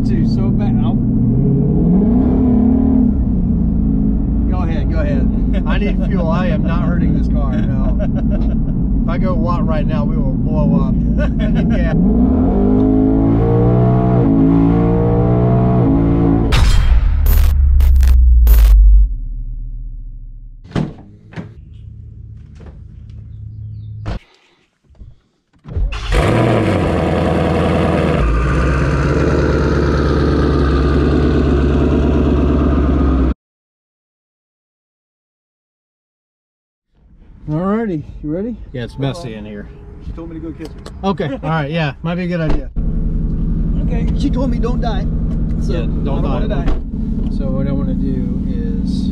want to so bad. Go ahead, go ahead. I need fuel. I am not hurting this car, no. If I go watt right now, we will blow up. I need gas. Alrighty, you ready? Yeah, it's messy in here. She told me to go kiss her. Okay, alright, yeah, might be a good idea. Okay, she told me don't die. So yeah, I don't want to die. So what I want to do is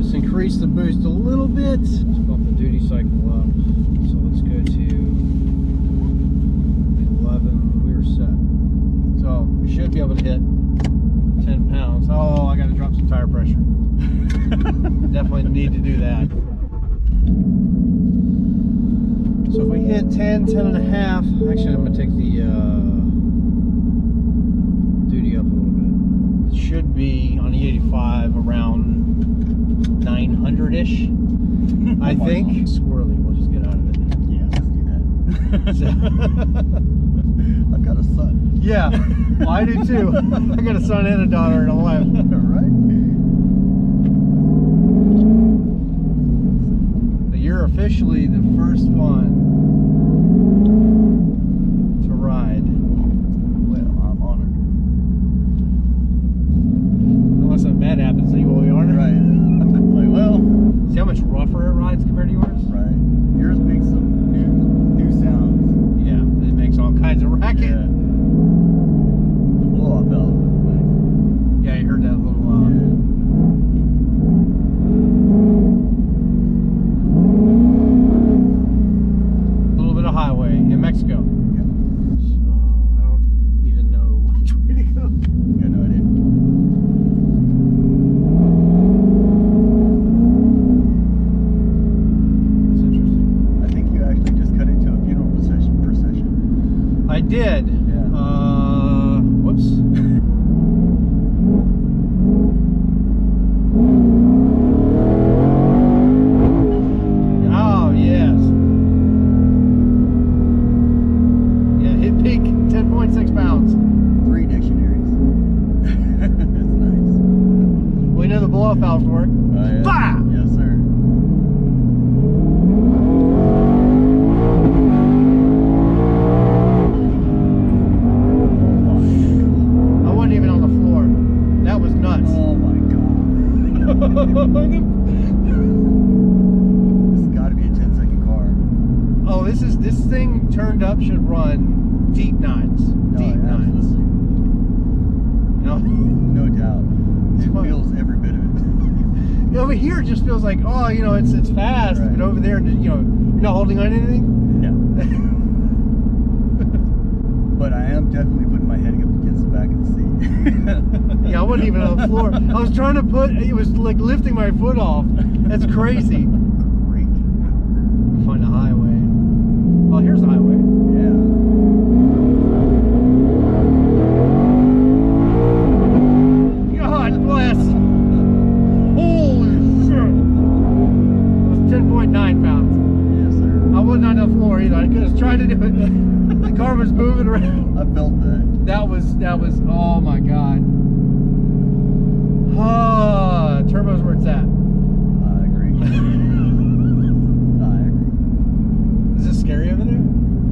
just increase the boost a little bit. Let's bump the duty cycle up. So let's go to 11. We're set. So we should be able to hit 10 pounds. Oh, I got to drop some tire pressure. Definitely need to do that. So if we hit 10 and a half, actually I'm gonna take the duty up a little bit. It should be on the 85 around 900-ish, I think. Squirrely, we'll just get out of it. Yeah, let's do that. So, I've got a son. Yeah, well, I do too. I got a son and a daughter and a wife. All right. You're officially the first one. It's fast, right. But over there, you know, you're not holding on to anything? No. But I am definitely putting my head up against the back of the seat. Yeah, I wasn't even on the floor. I was trying to put, it was like lifting my foot off. That's crazy. Great. Find a highway. Oh, here's the highway. Yeah. The car was moving around. I felt that. That was, oh my God. Ah, turbo's where it's at. I agree. I agree. Is it scary over there?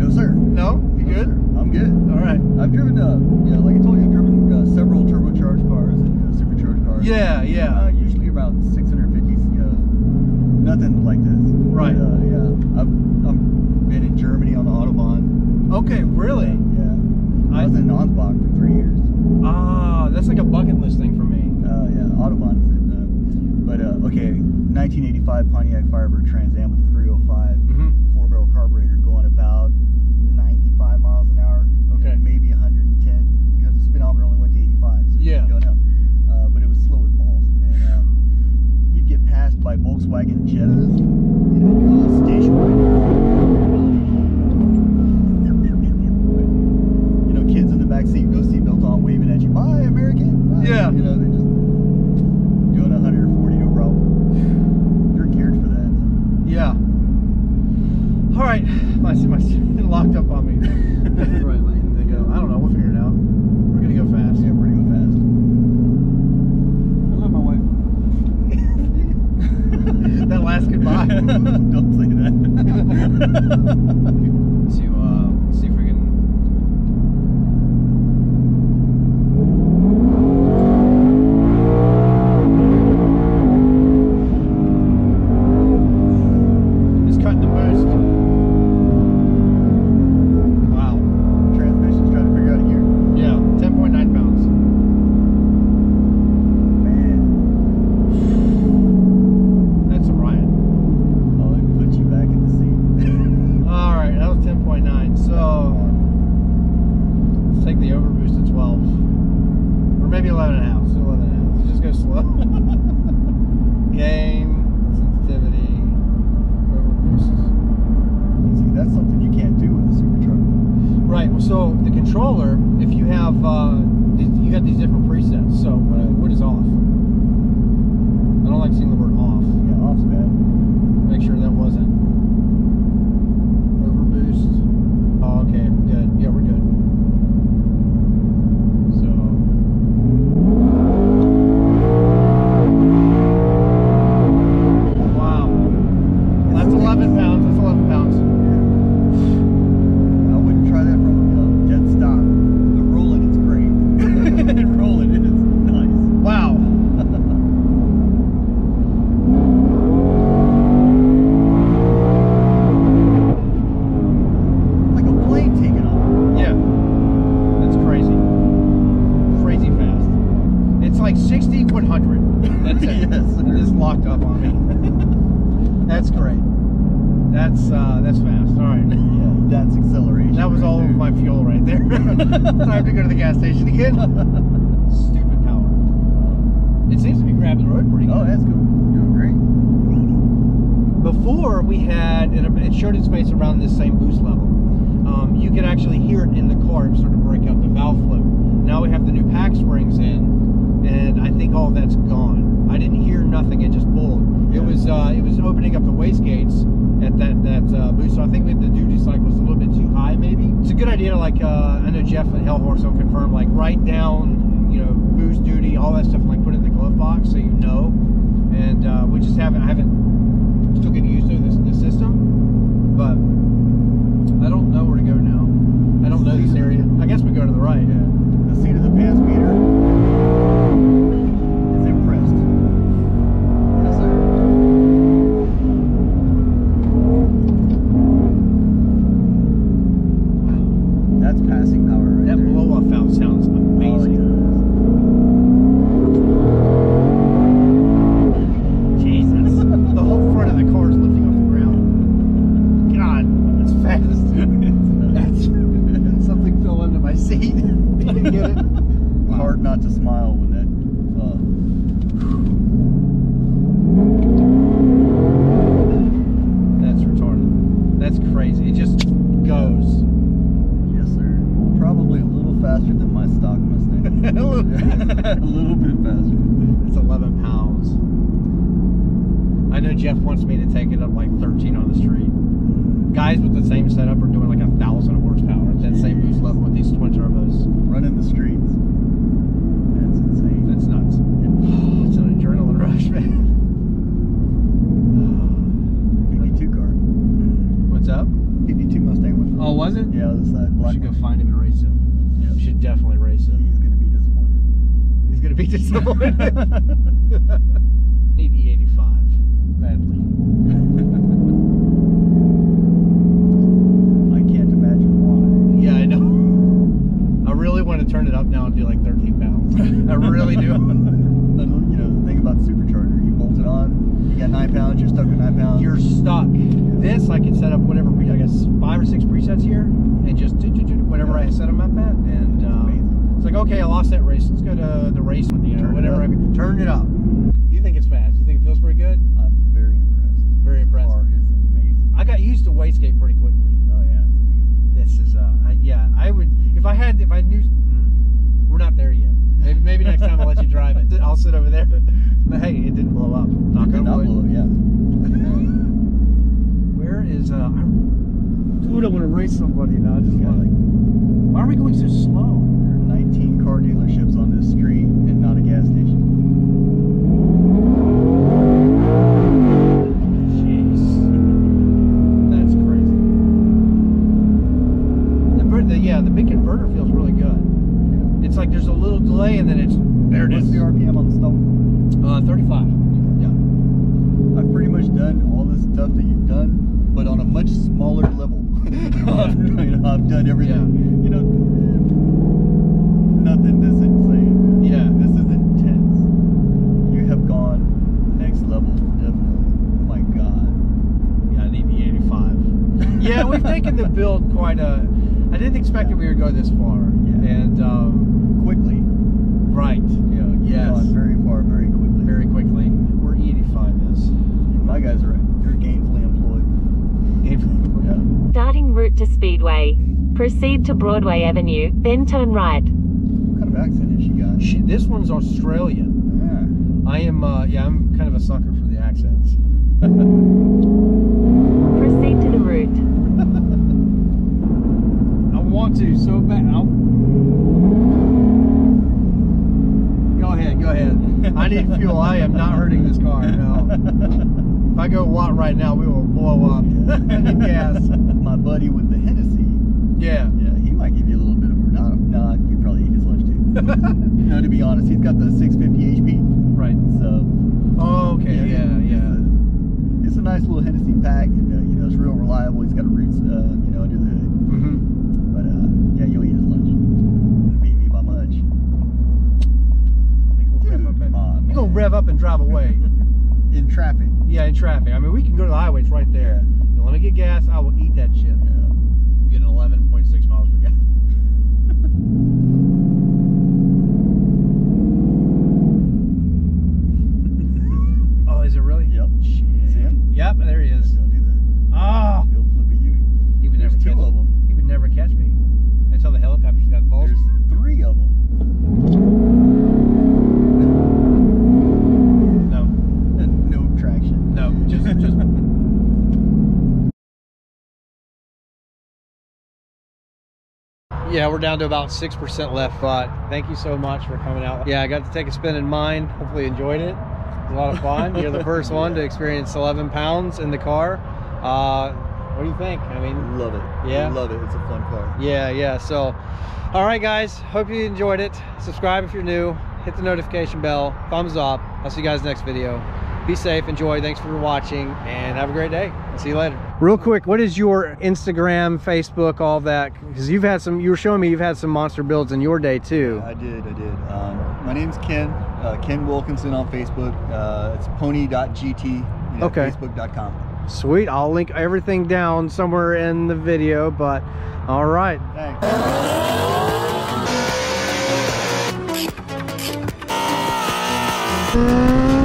No, sir. No? You good? Sir. I'm good. All right. I've driven, yeah, like I told you, I've driven several turbocharged cars and supercharged cars. Yeah, yeah. Usually about 650s, nothing like this. Right. But, yeah, I'm been in Germany on the Autobahn. Okay, really? Yeah. I was in Ansbach for 3 years. Ah, that's like a bucket list thing for me. Yeah, Autobahn is it. Okay, 1985 Pontiac Firebird Trans Am with 305, four-barrel carburetor going about 95 miles an hour. Okay. Maybe 110 because the speedometer only went to 85. So yeah. Going up. But it was slow as balls. And you'd get passed by Volkswagen Jettas, you know, station wagon. Seat, no seatbelt on. all waving at you, bye American, bye. Yeah. You know, they just doing 140, no problem. You're geared for that. Yeah. All right, my student locked up on me. Right lane, they go. I don't know. We'll figure it out. We're gonna go fast. Yeah, we're gonna go fast. I love my wife. That last goodbye. Don't say that. not there yet. Maybe next time I'll let you drive it. I'll sit over there. But hey, it didn't blow up. Knock on wood. It did not blow up, yeah. Where is... dude, I want to race somebody now. I just want to... Why are we going so slow? There are 19 car dealerships on this street and not a gas station. Yeah, the big converter feels really good. Yeah. It's like there's a little delay and then it's... There it is. What's the RPM on the stump? 35. Yeah. I've pretty much done all this stuff that you've done, but on a much smaller level. Yeah. I've done everything. Yeah. You know, nothing this insane. Yeah. This is intense. You have gone next level, definitely. Oh my God. Yeah, I need the 85. Yeah, we've taken the build quite a... I didn't expect that we would go this far, yeah. And quickly. Right. Yeah. Yes. Gone very far, very quickly. Very quickly. Where E85 is. And my guys are right. You're gainfully employed. Gainfully employed. Yeah. Starting route to Speedway. Proceed to Broadway Avenue, then turn right. What kind of accent has she got? This one's Australian. Yeah. I am. Yeah, I'm kind of a sucker for the accents. Proceed to the route. Want to so bad. I'll... Go ahead, go ahead. I need fuel. I am not hurting this car. No. If I go watt right now, we will blow up. I need gas. My buddy with the Hennessy. Yeah. Yeah. He might give you a little bit of a nah. You probably eat his lunch too. No, to be honest, he's got the 650 HP. Right. So. Oh, okay. Yeah, yeah. It's a nice little Hennessy pack, and you know, it's real reliable. He's got a roots, you know, under the hood. Mm-hmm. But yeah, you'll eat his lunch. It'll beat me by much. We're gonna rev up and drive away. In traffic. Yeah, in traffic. I mean, we can go to the highways right there. Yeah. Now, let me get gas, I will eat that shit. Yeah. We're getting 11.6 miles per gallon. Oh, is it really? Yep. Shit. See him? Yep, there he is. Don't do that. Ah! He'll flip a Huey. He would never kill him. Never catch me until the helicopter's got balls. There's 3 of them. No, no traction. No, just. Yeah, we're down to about 6% left. But thank you so much for coming out. Yeah, I got to take a spin in mine. Hopefully, enjoyed it. It was a lot of fun. You're the first one to experience 11 pounds in the car. What do you think? I mean, love it. Yeah, love it. It's a fun car. Yeah, yeah. So, all right, guys. Hope you enjoyed it. Subscribe if you're new. Hit the notification bell. Thumbs up. I'll see you guys next video. Be safe. Enjoy. Thanks for watching, and have a great day. I'll see you later. Real quick, what is your Instagram, Facebook, all that? Because you've had some. You were showing me you've had some monster builds in your day too. Yeah, I did. I did. My name's Ken. Ken Wilkinson on Facebook. It's pony.gt. You know, okay. Facebook.com. Sweet, I'll link everything down somewhere in the video, but all right. Thanks.